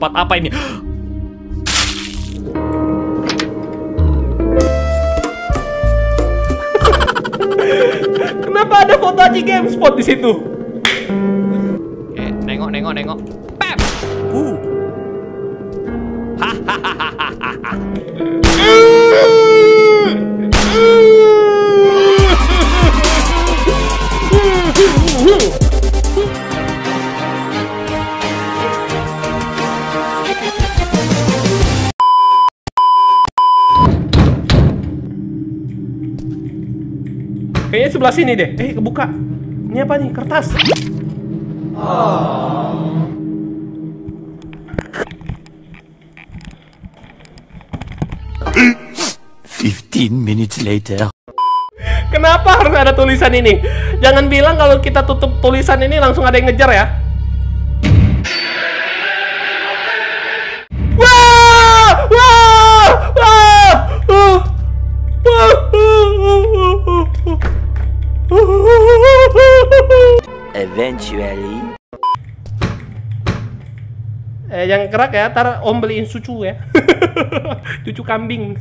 tempat apa ini? Kenapa ada foto ACI GameSpot di situ? Nengok. Pep. Kayaknya sebelah sini deh. Kebuka. Ini apa nih? Kertas. Oh. 15 minutes later. Kenapa harus ada tulisan ini? Jangan bilang kalau kita tutup tulisan ini langsung ada yang ngejar ya. Eventually. Yang kerak ya, ntar om beliin susu ya. Cucu kambing.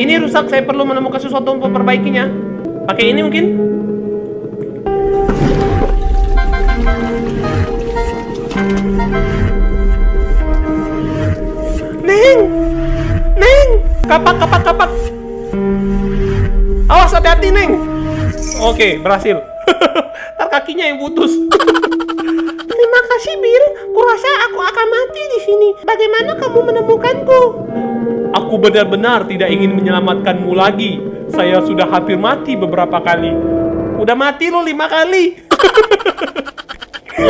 Ini rusak, saya perlu menemukan sesuatu untuk memperbaikinya. Pakai ini mungkin? Neng, kapak. Awas, hati-hati, Neng. Oke, berhasil. Ntar kakinya yang putus. Terima kasih, Bill. Kurasa aku akan mati di sini. Bagaimana kamu menemukanku? Aku benar-benar tidak ingin menyelamatkanmu lagi. Saya sudah hampir mati beberapa kali. Udah mati lo 5 kali.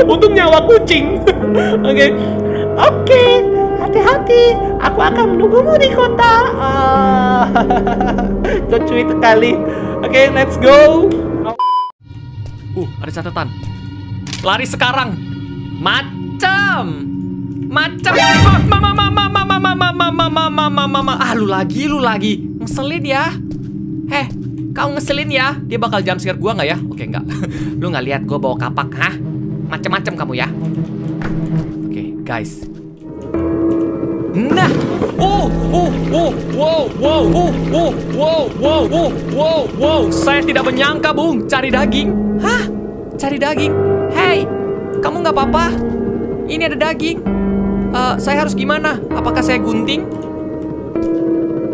Untung nyawa kucing. Oke. Hati-hati. Aku akan menunggumu di kota. Cucuit sekali. Oke, let's go. Ada catatan. Lari sekarang. Macam mama. Ah lu lagi. Ngeselin ya. Kau ngeselin ya. Dia bakal jump scare gua nggak ya? Oke, nggak. Lu nggak lihat gua bawa kapak, hah? Macam-macam kamu ya. Oke, guys. Nah. Wow. Saya tidak menyangka, Bung, cari daging. Hah? Cari daging? Hey, kamu nggak apa-apa? Ini ada daging. Saya harus gimana? Apakah saya gunting?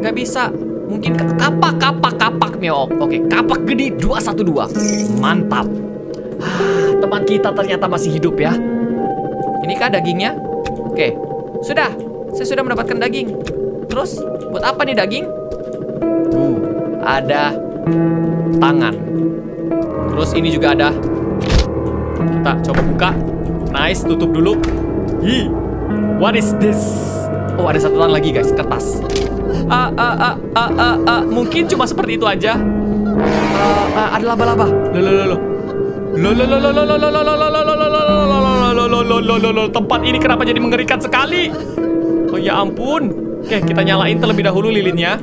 Nggak bisa. Mungkin kapak meok. Oke, kapak gede 212. Mantap. Teman kita ternyata masih hidup ya. Inikah dagingnya? Oke, sudah. Saya sudah mendapatkan daging. Terus, buat apa nih daging? Ada tangan. Terus ini juga ada. Kita coba buka. Nice, tutup dulu. What is this? Oh, ada satu lagi guys, kertas. Mungkin cuma seperti itu aja. Ada laba-laba. Tempat ini kenapa jadi mengerikan sekali? Oh ya ampun. Oke, kita nyalain terlebih dahulu lilinnya.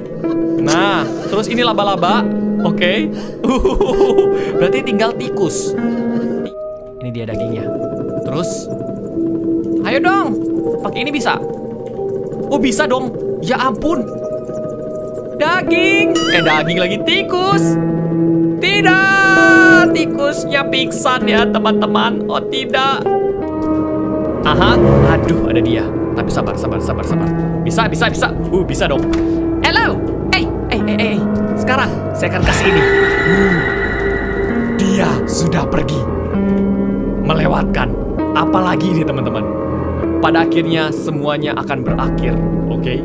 Nah, terus ini laba-laba. Oke. Berarti tinggal tikus. Ini dia dagingnya. Terus ayo dong, pakai ini bisa. Oh bisa dong, ya ampun. Daging, daging lagi tikus. Tidak, tikusnya pingsan ya teman-teman. Oh tidak. Aha, aduh ada dia. Tapi sabar. Bisa. Bisa dong. Hello, hey. Sekarang saya akan kasih ini. Dia sudah pergi, melewatkan. Apalagi ini teman-teman. Pada akhirnya semuanya akan berakhir. Oke.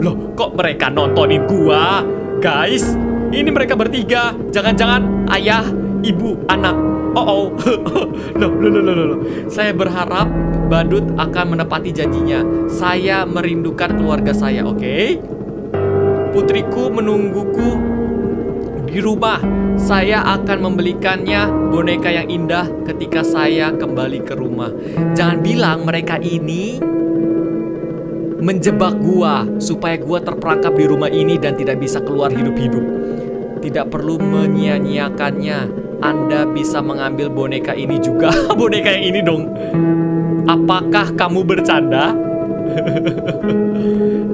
Lo. Kok mereka nontonin gua? Guys, ini mereka bertiga. Jangan-jangan ayah, ibu, anak. Lo. Saya berharap Badut akan menepati janjinya. Saya merindukan keluarga saya, oke? Putriku menungguku di rumah. Saya akan membelikannya boneka yang indah ketika saya kembali ke rumah. Jangan bilang mereka ini menjebak gua supaya gua terperangkap di rumah ini dan tidak bisa keluar hidup-hidup. tidak perlu menyia-nyiakannya. Anda bisa mengambil boneka ini juga. Boneka yang ini dong. Apakah kamu bercanda?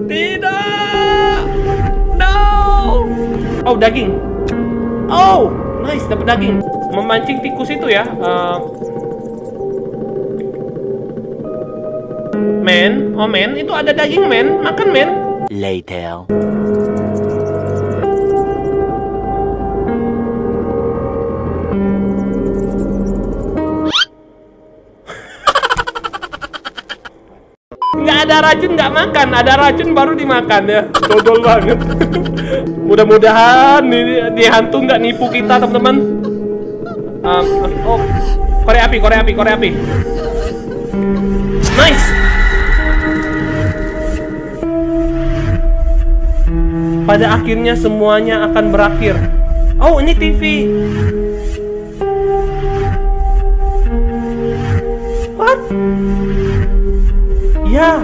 Tidak. No. Oh, daging. Oh, nice, dapat daging. Memancing tikus itu ya. Men, oh men, itu ada daging men. Makan men. Later. Ada racun nggak makan, ada racun baru dimakan ya. Dodol banget. Mudah-mudahan di hantu nggak nipu kita teman-teman. Oh, korek api, korek api, korek api. Nice. Pada akhirnya semuanya akan berakhir. Oh, ini TV. What? Ya.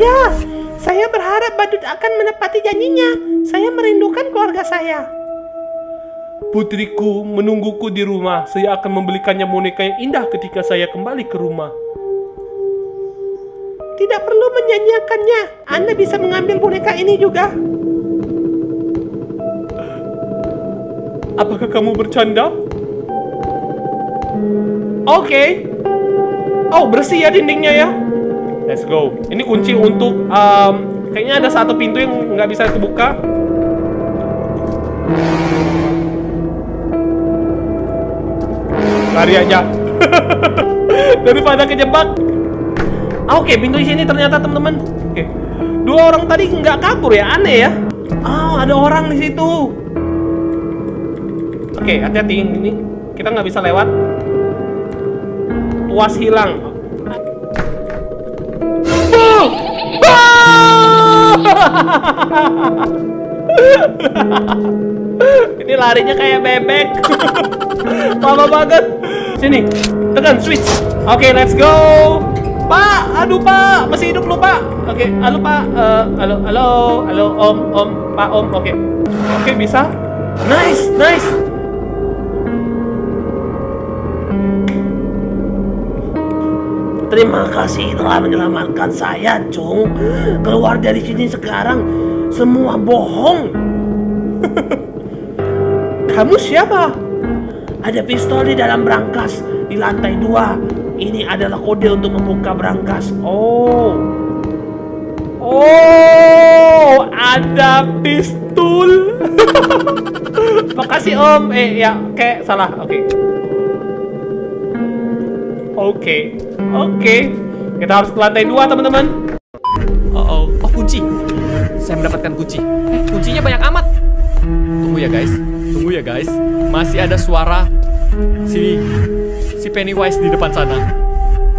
Ya, saya berharap badut akan menepati janjinya. Saya merindukan keluarga saya. Putriku menungguku di rumah. Saya akan membelikannya boneka yang indah ketika saya kembali ke rumah. Tidak perlu menyanyiakannya. Anda bisa mengambil boneka ini juga. Apakah kamu bercanda? Oke. Oh, bersih ya dindingnya ya. Let's go. Ini kunci untuk kayaknya ada satu pintu yang nggak bisa dibuka. Lari aja. Daripada kejebak. Oke, pintu di sini ternyata teman-teman. Oke. Dua orang tadi nggak kabur ya, aneh ya. Oh, ada orang di situ. Oke, hati-hati ini. Kita nggak bisa lewat. Tuas hilang. Ini larinya kayak bebek. Lama banget. Sini, tekan switch. Oke, let's go. Pak, aduh pak, masih hidup lu pak. Oke, halo pak. Halo, halo, halo om, om, pak om. Oke, oke bisa. Nice, nice. Terima kasih telah menyelamatkan saya, Cung. Keluar dari sini sekarang. Semua bohong. Kamu siapa? Ada pistol di dalam brankas di lantai 2. Ini adalah kode untuk membuka brankas. Oh. Oh, ada pistol. Makasih om. Ya, kayak salah. Oke. Oke, oke. Kita harus ke lantai 2, teman-teman. Oh, kunci. Saya mendapatkan kunci. Kuncinya banyak amat. Tunggu ya, guys. Tunggu ya, guys. Masih ada suara si Pennywise di depan sana.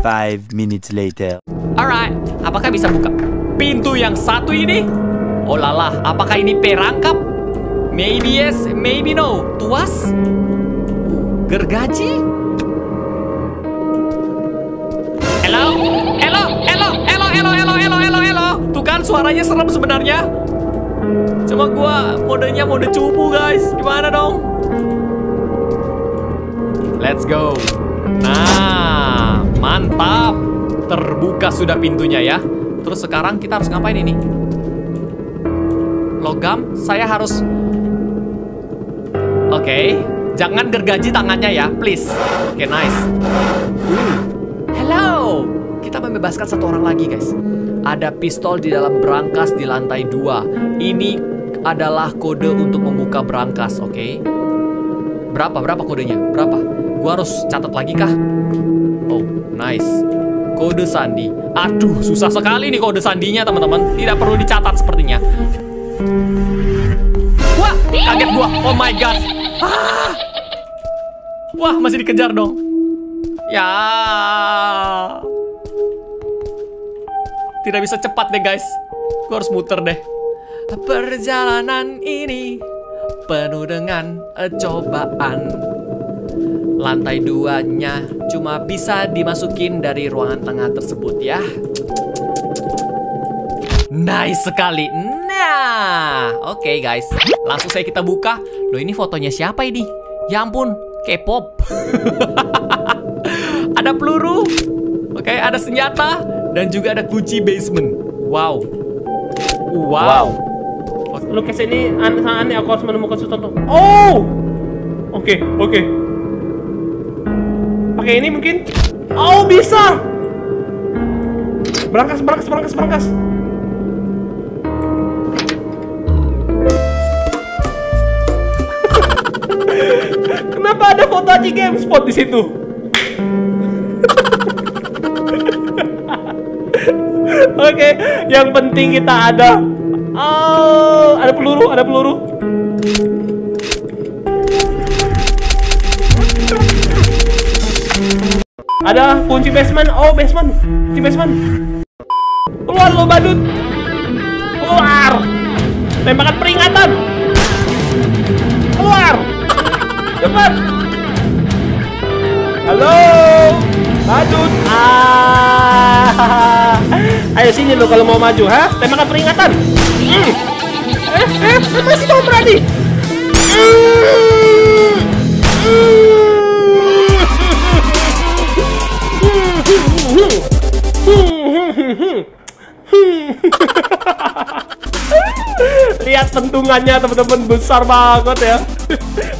5 minutes later. Alright, apakah bisa buka pintu yang satu ini? Oh lalah, apakah ini perangkap? Maybe yes, maybe no. Tuas? Gergaji? Hello? Hello? Hello? Hello? Hello? Hello? Hello? Hello? Hello? Tuh kan suaranya serem sebenarnya. Cuma gua modenya mode cupu guys. Gimana dong? Let's go. Nah, mantap. Terbuka sudah pintunya ya. Terus sekarang kita harus ngapain ini? Logam, saya harus. Oke, jangan gergaji tangannya ya, please. Oke, nice. Hello, kita membebaskan satu orang lagi guys. Ada pistol di dalam brankas di lantai 2. Ini adalah kode untuk membuka brankas, oke? Berapa kodenya? Berapa? Gua harus catat lagi kah? Oh, nice. Kode sandi. Aduh, susah sekali nih kode sandinya teman-teman. Tidak perlu dicatat sepertinya. Wah, kaget gua. Oh my god. Ah. Wah, masih dikejar dong. Ya, tidak bisa cepat deh guys. Gue harus muter deh. Perjalanan ini penuh dengan cobaan. Lantai 2-nya cuma bisa dimasukin dari ruangan tengah tersebut ya. Nice sekali. Yeah. Oke guys, langsung saja kita buka. Loh, ini fotonya siapa ini? Ya ampun, K-pop. Ada peluru, oke, ada senjata, dan juga ada kunci basement. Wow. Wow. Lukis ini sangat aneh, aku harus menemukan sesuatu. Oh. Oke. Pakai ini mungkin. Oh, bisa. Berangkas. Kenapa ada foto ACI GameSpot di situ? Oke, yang penting kita ada. Oh, ada peluru. Ada kunci basement. Oh, basement. Kunci basement. Keluar lo badut. Keluar. Tembakan peringatan. Keluar. Cepat. Halo. Badut. Ah. Ayo sini lo kalau mau maju, ha? Tembakan peringatan. Masih kamu berani? Lihat tentungannya teman-teman, besar banget ya.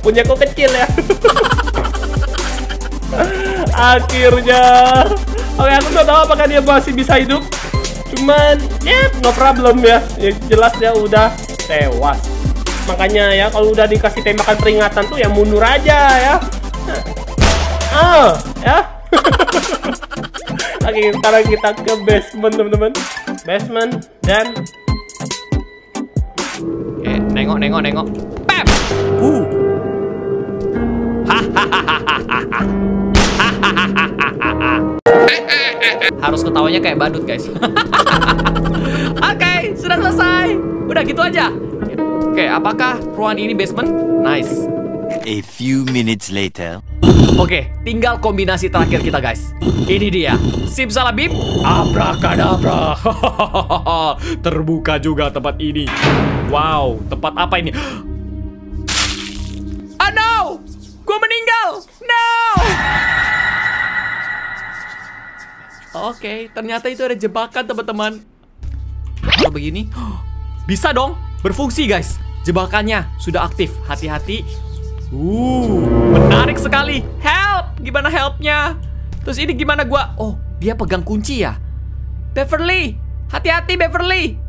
Punya aku kecil ya. Akhirnya. Oke, aku nggak tahu apakah dia masih bisa hidup. Cuman, no problem ya. Ya jelas ya udah tewas. Makanya ya kalau udah dikasih tembakan peringatan tuh ya mundur aja ya. Oke, sekarang kita ke basement teman-teman. Basement dan nengok. Pep. Harus ketawanya kayak badut, guys. Oke, sudah selesai. Udah gitu aja. Oke, apakah ruangan ini basement? Nice. A few minutes later. Oke, tinggal kombinasi terakhir kita guys. Ini dia, Sipsalabim, Abrakadabra. Terbuka juga tempat ini. Wow, tempat apa ini? Ah no, gue meninggal. No. Oke, ternyata itu ada jebakan teman-teman. Kalau begini, bisa dong, berfungsi guys. Jebakannya sudah aktif, hati-hati. Menarik sekali. Help, gimana helpnya? Terus ini gimana gua? Oh, dia pegang kunci ya. Beverly, hati-hati Beverly.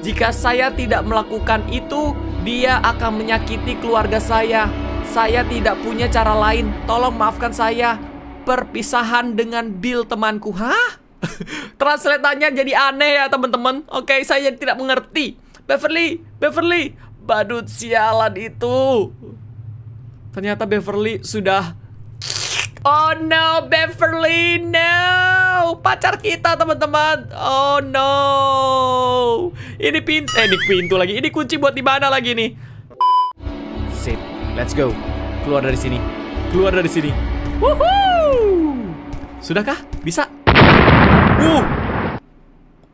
Jika saya tidak melakukan itu, dia akan menyakiti keluarga saya. Saya tidak punya cara lain. Tolong maafkan saya. Perpisahan dengan Bill temanku. Hah? Translatannya jadi aneh ya teman-teman. Oke, saya tidak mengerti. Beverly, badut sialan itu. Ternyata Beverly sudah... Oh no, Beverly, no! Pacar kita, teman-teman. Oh no! Ini pintu... ini pintu lagi. Ini kunci buat di mana lagi nih? Sip, let's go. Keluar dari sini. Woohoo! Sudahkah? Bisa?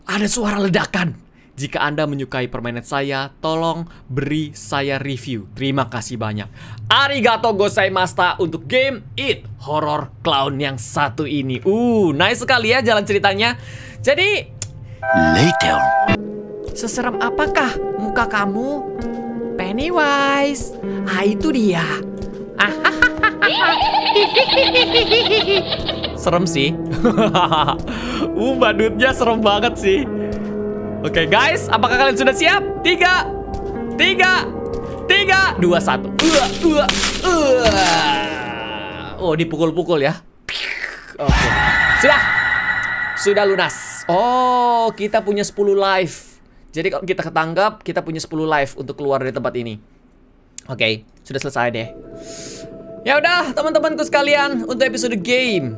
Ada suara ledakan. Jika Anda menyukai permainan saya, tolong beri saya review. Terima kasih banyak. Arigato gozaimashita untuk game It Horror Clown yang satu ini. Nice sekali ya jalan ceritanya. Jadi, later. Seseram apakah muka kamu? Pennywise. Itu dia. Serem sih. Badutnya serem banget sih. Oke guys, apakah kalian sudah siap? 3, 2, 1. Oh, dipukul-pukul ya. Oke. Sudah lunas. Oh, kita punya 10 life. Jadi kalau kita ketangkap, kita punya 10 life untuk keluar dari tempat ini. Oke, sudah selesai deh. Ya udah, teman-temanku sekalian, untuk episode game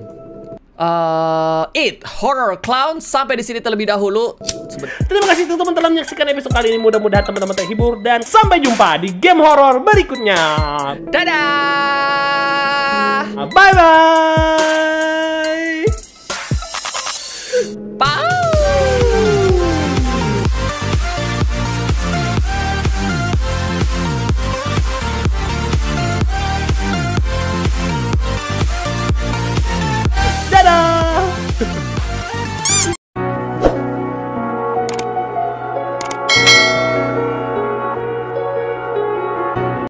It Horror Clown sampai di sini terlebih dahulu. Terima kasih teman-teman telah menyaksikan episode kali ini. Mudah-mudahan teman-teman terhibur dan sampai jumpa di game horor berikutnya. Dadah. Bye bye.